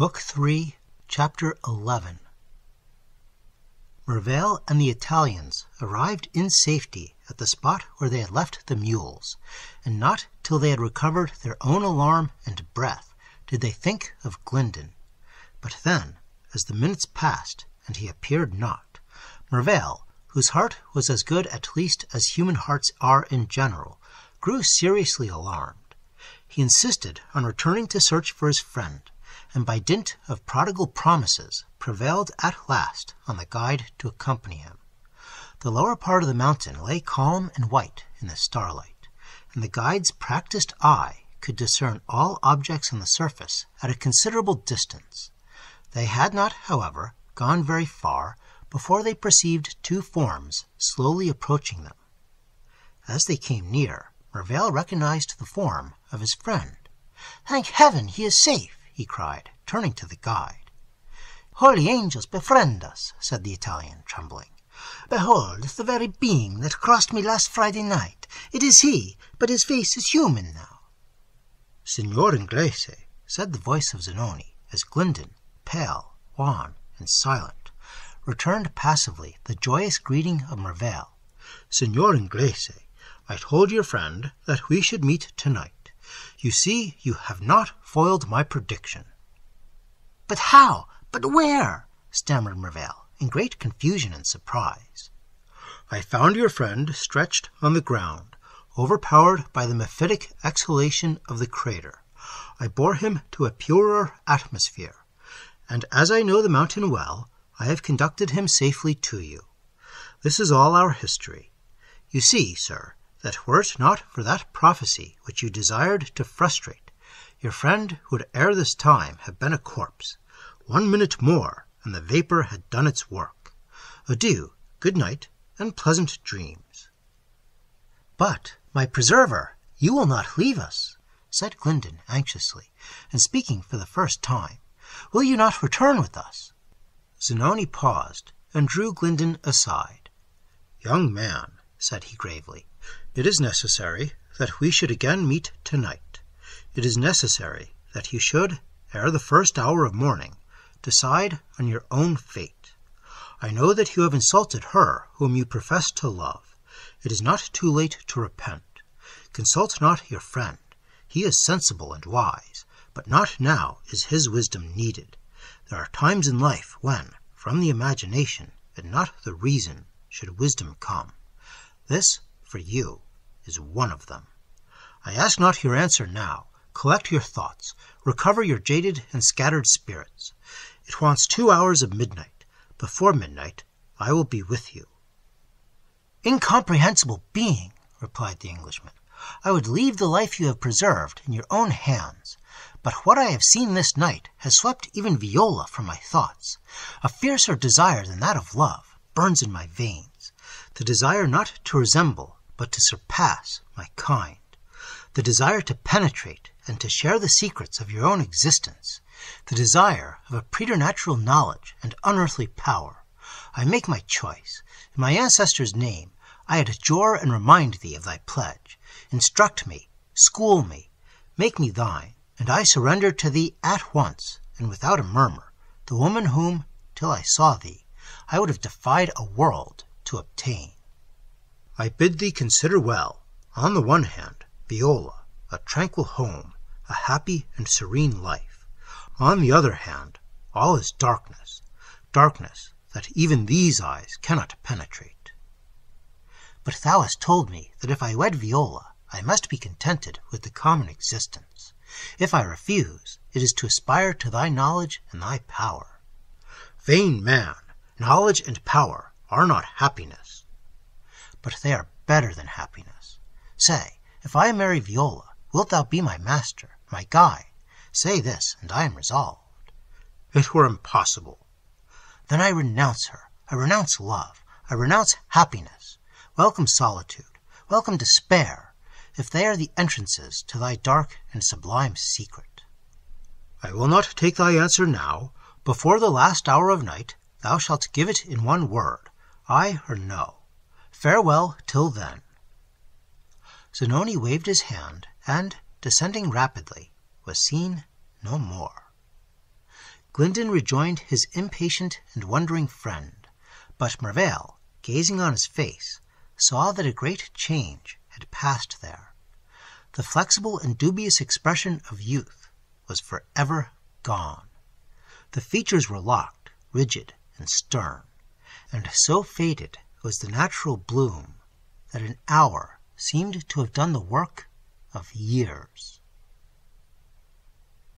Book 3, Chapter 11. Mervale and the Italians arrived in safety at the spot where they had left the mules, and not till they had recovered their own alarm and breath did they think of Glyndon. But then, as the minutes passed and he appeared not, Mervale, whose heart was as good at least as human hearts are in general, grew seriously alarmed. He insisted on returning to search for his friend, and by dint of prodigal promises prevailed at last on the guide to accompany him. The lower part of the mountain lay calm and white in the starlight, and the guide's practised eye could discern all objects on the surface at a considerable distance. They had not, however, gone very far before they perceived two forms slowly approaching them. As they came near, Mervale recognized the form of his friend. "Thank heaven he is safe!" he cried, turning to the guide. "Holy angels, befriend us," said the Italian, trembling. "Behold, it's the very being that crossed me last Friday night. It is he, but his face is human now." "Signor Inglese," said the voice of Zanoni, as Glyndon, pale, wan, and silent, returned passively the joyous greeting of Mervale. "Signor Inglese, I told your friend that we should meet tonight. You see, you have not foiled my prediction." "But how? But where?" stammered Mervale, in great confusion and surprise. "I found your friend stretched on the ground, overpowered by the mephitic exhalation of the crater. I bore him to a purer atmosphere, and as I know the mountain well, I have conducted him safely to you. This is all our history. You see, sir, that were it not for that prophecy which you desired to frustrate, your friend would ere this time have been a corpse. 1 minute more, and the vapour had done its work. Adieu, good night, and pleasant dreams." "But, my preserver, you will not leave us," said Glyndon anxiously, and speaking for the first time. "Will you not return with us?" Zanoni paused, and drew Glyndon aside. "Young man," said he gravely, "it is necessary that we should again meet tonight. It is necessary that you should, ere the first hour of morning, decide on your own fate. I know that you have insulted her whom you profess to love. It is not too late to repent. Consult not your friend. He is sensible and wise, but not now is his wisdom needed. There are times in life when, from the imagination and not the reason, should wisdom come. This, for you, is one of them. I ask not your answer now. Collect your thoughts. Recover your jaded and scattered spirits. It wants 2 hours of midnight. Before midnight I will be with you." "Incomprehensible being," replied the Englishman, "I would leave the life you have preserved in your own hands. But what I have seen this night has swept even Viola from my thoughts. A fiercer desire than that of love burns in my veins. The desire not to resemble, but to surpass my kind, the desire to penetrate and to share the secrets of your own existence, the desire of a preternatural knowledge and unearthly power. I make my choice. In my ancestor's name, I adjure and remind thee of thy pledge. Instruct me, school me, make me thine, and I surrender to thee at once and without a murmur, the woman whom, till I saw thee, I would have defied a world to obtain." "I bid thee consider well, on the one hand, Viola, a tranquil home, a happy and serene life. On the other hand, all is darkness, darkness that even these eyes cannot penetrate." "But thou hast told me that if I wed Viola, I must be contented with the common existence. If I refuse, it is to aspire to thy knowledge and thy power." "Vain man, knowledge and power are not happiness." "But they are better than happiness. Say, if I marry Viola, wilt thou be my master, my guide? Say this, and I am resolved." "It were impossible." "Then I renounce her. I renounce love. I renounce happiness. Welcome solitude. Welcome despair, if they are the entrances to thy dark and sublime secret." "I will not take thy answer now. Before the last hour of night, thou shalt give it in one word, aye or no. Farewell till then." Zanoni waved his hand, and, descending rapidly, was seen no more. Glyndon rejoined his impatient and wondering friend, but Mervale, gazing on his face, saw that a great change had passed there. The flexible and dubious expression of youth was forever gone. The features were locked, rigid, and stern, and so faded was the natural bloom that an hour seemed to have done the work of years.